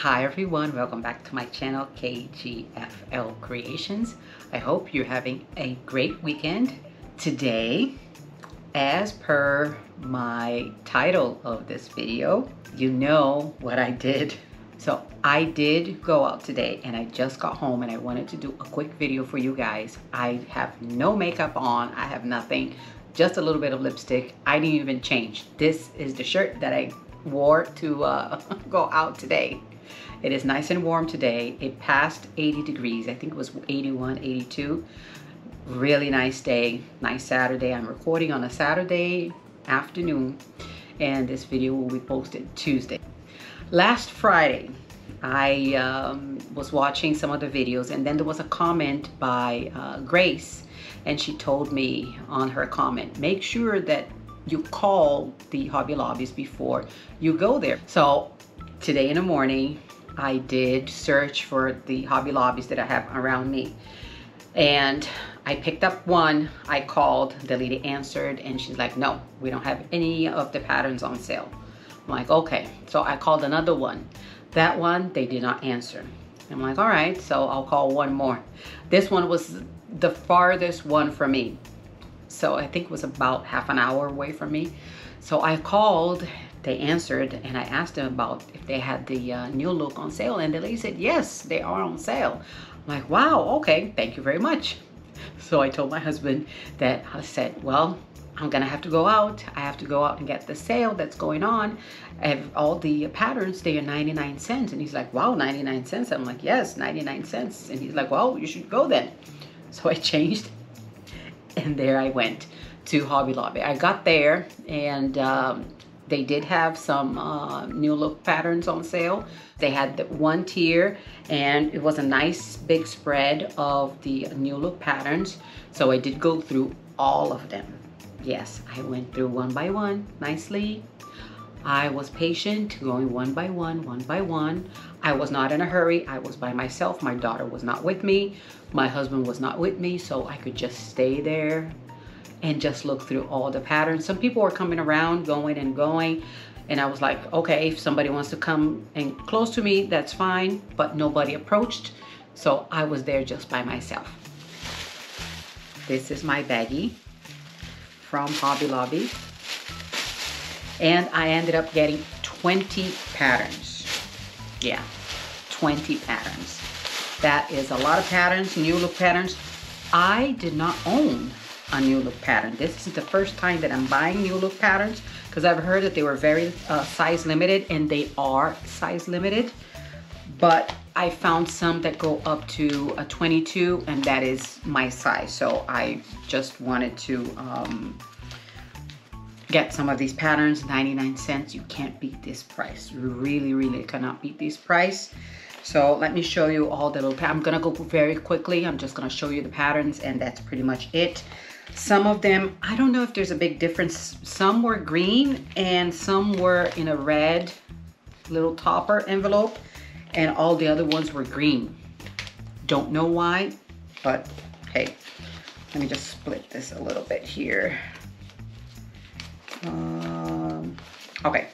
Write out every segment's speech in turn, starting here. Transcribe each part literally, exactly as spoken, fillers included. Hi everyone, welcome back to my channel K G F L Creations. I hope you're having a great weekend. Today, as per my title of this video, you know what I did. So I did go out today and I just got home and I wanted to do a quick video for you guys. I have no makeup on, I have nothing, just a little bit of lipstick. I didn't even change. This is the shirt that I wore to uh, go out today. It is nice and warm today. It passed eighty degrees. I think it was eighty-one, eighty-two. Really nice day, nice Saturday. I'm recording on a Saturday afternoon and this video will be posted Tuesday. Last Friday, I um, was watching some of the videos and then there was a comment by uh, Grace, and she told me on her comment, make sure that you call the Hobby Lobbies before you go there. So today in the morning, I did search for the Hobby Lobbies that I have around me. And I picked up one, I called, the lady answered, and she's like, no, we don't have any of the patterns on sale. I'm like, okay. So I called another one. That one, they did not answer. I'm like, all right, so I'll call one more. This one was the farthest one for me. So I think it was about half an hour away from me. So I called, they answered, and I asked them about if they had the uh, New Look on sale. And the lady said, yes, they are on sale. I'm like, wow, okay, thank you very much. So I told my husband that, I said, well, I'm gonna have to go out. I have to go out and get the sale that's going on. I have all the patterns, they are ninety-nine cents. And he's like, wow, ninety-nine cents. I'm like, yes, ninety-nine cents. And he's like, well, you should go then. So I changed. And there I went to Hobby Lobby. I got there and um, they did have some uh, New Look patterns on sale. They had the one tier and it was a nice big spread of the New Look patterns. So I did go through all of them. Yes, I went through one by one nicely. I was patient, going one by one, one by one. I was not in a hurry. I was by myself. My daughter was not with me. My husband was not with me, so I could just stay there and just look through all the patterns. Some people were coming around, going and going, and I was like, okay, if somebody wants to come and close to me, that's fine, but nobody approached, so I was there just by myself. This is my baggie from Hobby Lobby. And I ended up getting twenty patterns. Yeah, twenty patterns. That is a lot of patterns, New Look patterns. I did not own a New Look pattern. This is the first time that I'm buying New Look patterns because I've heard that they were very uh, size limited, and they are size limited. But I found some that go up to a twenty-two, and that is my size. So I just wanted to um, get some of these patterns. Ninety-nine cents, you can't beat this price. You really really cannot beat this price. So let me show you all the little, I'm gonna go very quickly. I'm just gonna show you the patterns and that's pretty much it. Some of them, I don't know if there's a big difference. Some were green and some were in a red little topper envelope, and all the other ones were green. Don't know why, but hey, let me just split this a little bit here. Um, okay,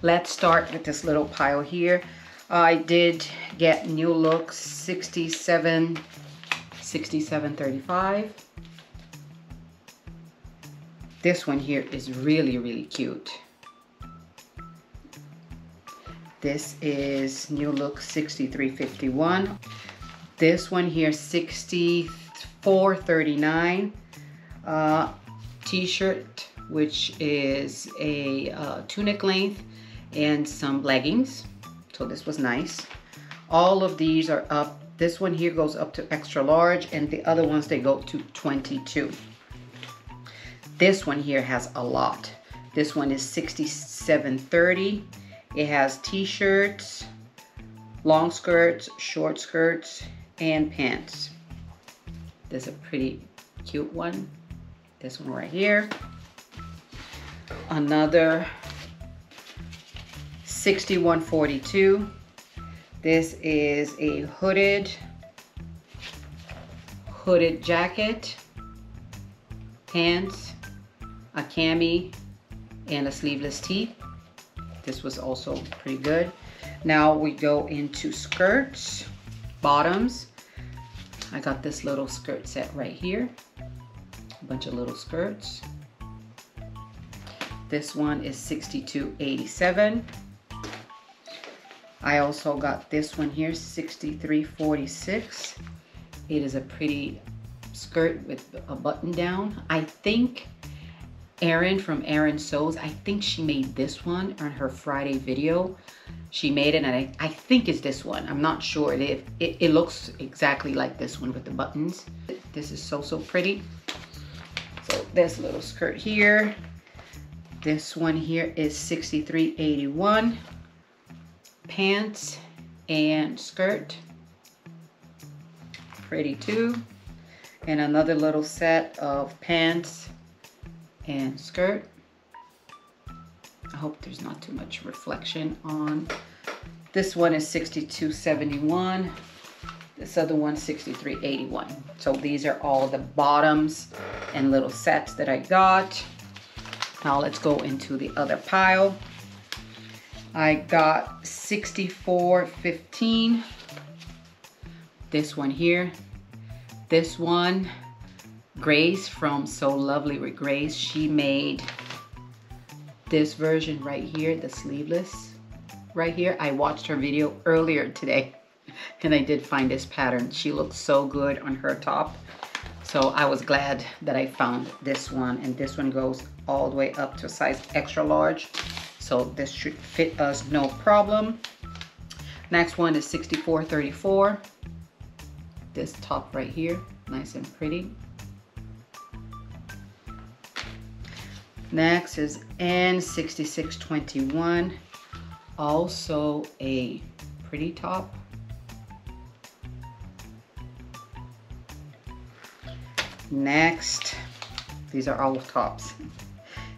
let's start with this little pile here. I did get New Look sixty-seven, sixty-seven thirty-five. This one here is really, really cute. This is New Look sixty-three fifty-one. This one here, sixty-four thirty-nine. Uh, T-shirt, which is a uh, tunic length and some leggings. So this was nice. All of these are up. This one here goes up to extra large, and the other ones, they go to twenty-two. This one here has a lot. This one is sixty-seven thirty. It has t-shirts, long skirts, short skirts, and pants. There's a pretty cute one. This one right here. Another sixty-one forty-two. This is a hooded hooded jacket, pants, a cami, and a sleeveless tee. This was also pretty good. Now we go into skirts, bottoms. I got this little skirt set right here. A bunch of little skirts. This one is sixty-two eighty-seven. I also got this one here, sixty-three forty-six. It is a pretty skirt with a button down. I think Erin from Erin Souls, I think she made this one on her Friday video. She made it, and I, I think it's this one. I'm not sure. It, it, it looks exactly like this one with the buttons. This is so, so pretty. So this little skirt here. This one here is sixty-three eighty-one. Pants and skirt. Pretty too. And another little set of pants and skirt. I hope there's not too much reflection on. This one is sixty-two seventy-one. This other one, sixty-three eighty-one. So these are all the bottoms and little sets that I got. Now let's go into the other pile. I got sixty-four fifteen. This one here. This one, Grace from So Lovely with Grace, she made this version right here, the sleeveless right here. I watched her video earlier today and I did find this pattern. She looked so good on her top. So I was glad that I found this one, and this one goes all the way up to a size extra large. So this should fit us no problem. Next one is sixty-four thirty-four. This top right here, nice and pretty. Next is N sixty-six twenty-one, also a pretty top. Next, these are all tops.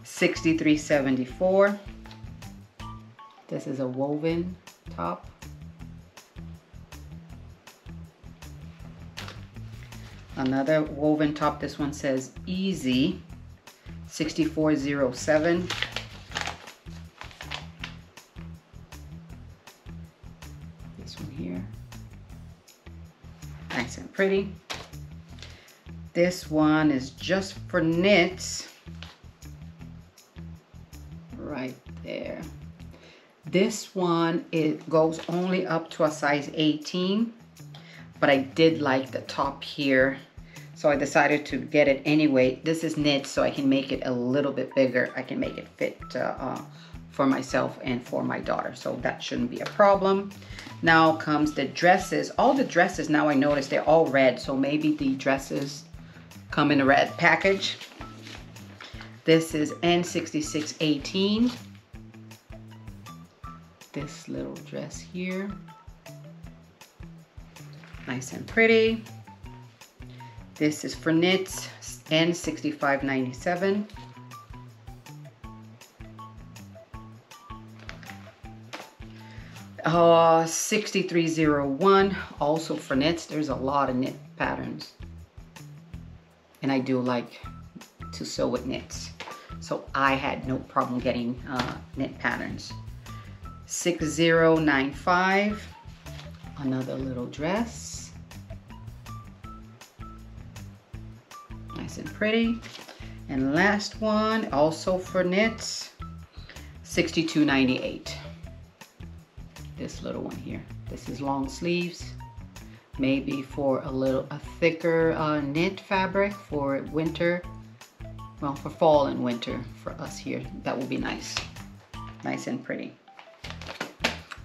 sixty-three seventy-four, this is a woven top. Another woven top, this one says easy, sixty-four oh seven. This one here, nice and pretty. This one is just for knits, right there. This one, it goes only up to a size eighteen, but I did like the top here, so I decided to get it anyway. This is knit, so I can make it a little bit bigger. I can make it fit uh, uh, for myself and for my daughter, so that shouldn't be a problem. Now comes the dresses. All the dresses, now I notice they're all red, so maybe the dresses come in a red package. This is N sixty-six eighteen. This little dress here. Nice and pretty. This is for knits, N sixty-five ninety-seven. Uh, sixty-three oh one, also for knits. There's a lot of knit patterns. And I do like to sew with knits. So I had no problem getting uh, knit patterns. sixty ninety-five, another little dress. And pretty. And last one, also for knits, sixty-two ninety-eight. This little one here, this is long sleeves, maybe for a little a thicker uh, knit fabric for winter, well, for fall and winter for us here. That will be nice, nice and pretty.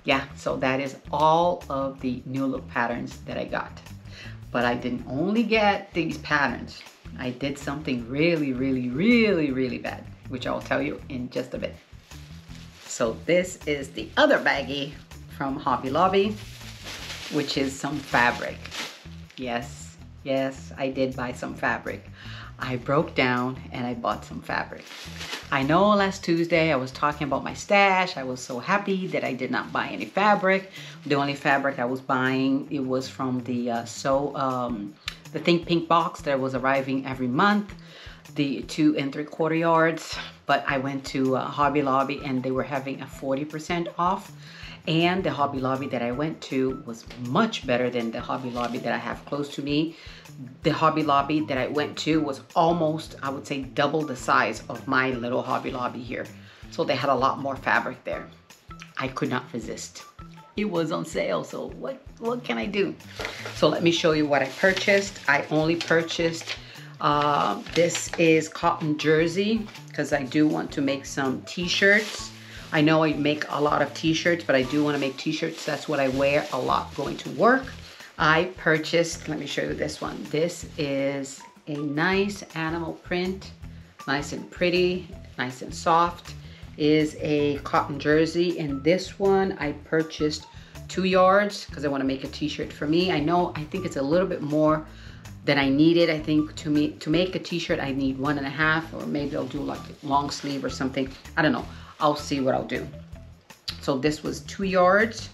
Yeah, so that is all of the New Look patterns that I got, but I didn't only get these patterns. I did something really, really, really, really bad, which I'll tell you in just a bit. So this is the other baggie from Hobby Lobby, which is some fabric. Yes, yes, I did buy some fabric. I broke down and I bought some fabric. I know last Tuesday I was talking about my stash. I was so happy that I did not buy any fabric. The only fabric I was buying, it was from the uh, So... Um, the Think Pink box that was arriving every month, the two and three quarter yards. But I went to uh, Hobby Lobby and they were having a forty percent off. and the Hobby Lobby that I went to was much better than the Hobby Lobby that I have close to me. The Hobby Lobby that I went to was almost, I would say, double the size of my little Hobby Lobby here. So they had a lot more fabric there. I could not resist. It was on sale, so what, what can I do? So let me show you what I purchased. I only purchased, uh, this is cotton jersey, because I do want to make some t-shirts. I know I make a lot of t-shirts, but I do want to make t-shirts. That's what I wear a lot going to work. I purchased, let me show you this one. This is a nice animal print, nice and pretty, nice and soft. Is a cotton jersey, and this one I purchased two yards because I want to make a t-shirt for me. I know, I think it's a little bit more than I needed. I think to me to make a t-shirt I need one and a half, or maybe I'll do like long sleeve or something. I don't know, I'll see what I'll do. So this was two yards,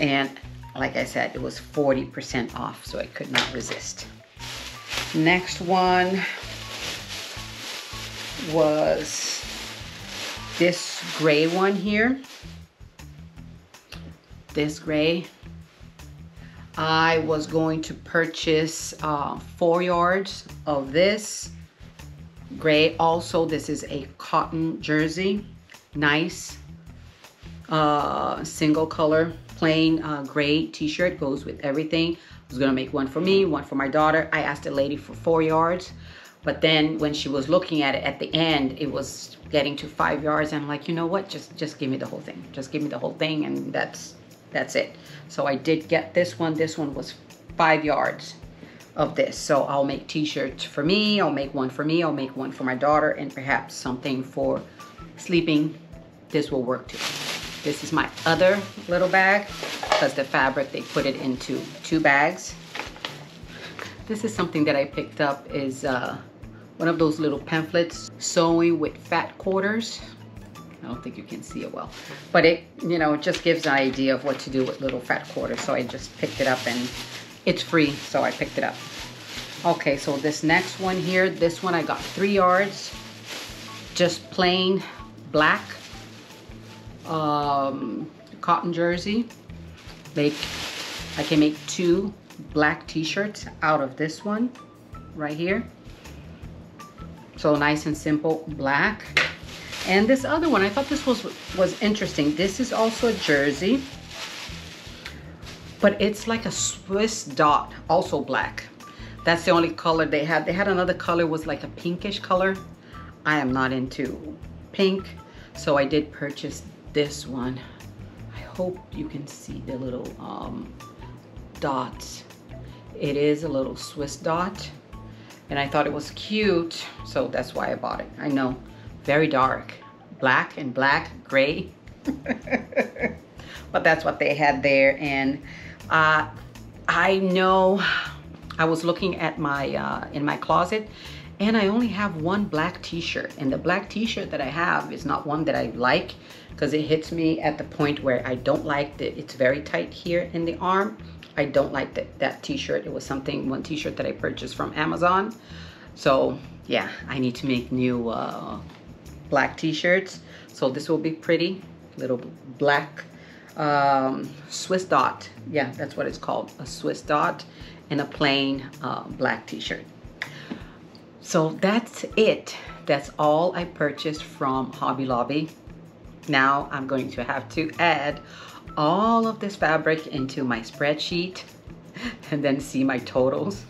and like I said, it was forty percent off, so I could not resist. Next one was this gray one here, this gray. I was going to purchase uh, four yards of this gray. Also, this is a cotton jersey, nice uh, single color, plain uh, gray t-shirt, goes with everything. I was gonna make one for me, one for my daughter. I asked the lady for four yards. But then when she was looking at it at the end, it was getting to five yards. I'm like, you know what? Just just give me the whole thing. Just give me the whole thing, and that's that's it. So I did get this one. This one was five yards of this. So I'll make t-shirts for me. I'll make one for me. I'll make one for my daughter, and perhaps something for sleeping. This will work too. This is my other little bag, because the fabric, they put it into two bags. This is something that I picked up, is uh, one of those little pamphlets, sewing with fat quarters. I don't think you can see it well, but it, you know, it just gives an idea of what to do with little fat quarters. So I just picked it up, and it's free, so I picked it up. Okay, so this next one here, this one I got three yards, just plain black um, cotton jersey. Like, I can make two black t-shirts out of this one right here. So nice and simple, black. And this other one, I thought this was was interesting. This is also a jersey, but it's like a Swiss dot, also black. That's the only color they had. They had another color, was like a pinkish color. I am not into pink, so I did purchase this one. I hope you can see the little um, dots. It is a little Swiss dot, and I thought it was cute, so that's why I bought it. I know, very dark, black and black, gray. But that's what they had there. And uh, I know I was looking at my uh, in my closet, and I only have one black t-shirt, and the black t-shirt that I have is not one that I like, because it hits me at the point where I don't like it. It's very tight here in the arm. I don't like that, that t-shirt. It was something, one t-shirt that I purchased from Amazon. So yeah, I need to make new uh, black t-shirts. So this will be pretty, little black um, Swiss dot. Yeah, that's what it's called, a Swiss dot, and a plain uh, black t-shirt. So that's it. That's all I purchased from Hobby Lobby. Now I'm going to have to add all of this fabric into my spreadsheet and then see my totals.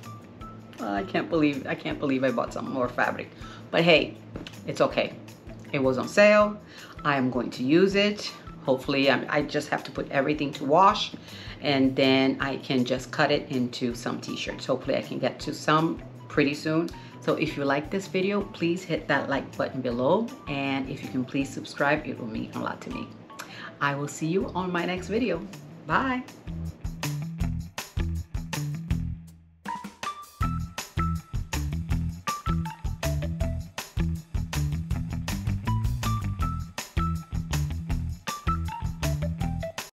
I can't believe I can't believe I bought some more fabric, but hey, it's okay. It was on sale. I am going to use it. Hopefully I'm, I just have to put everything to wash, and then I can just cut it into some t-shirts. Hopefully I can get to some pretty soon. So if you like this video, please hit that like button below, and if you can please subscribe, it will mean a lot to me. I will see you on my next video. Bye.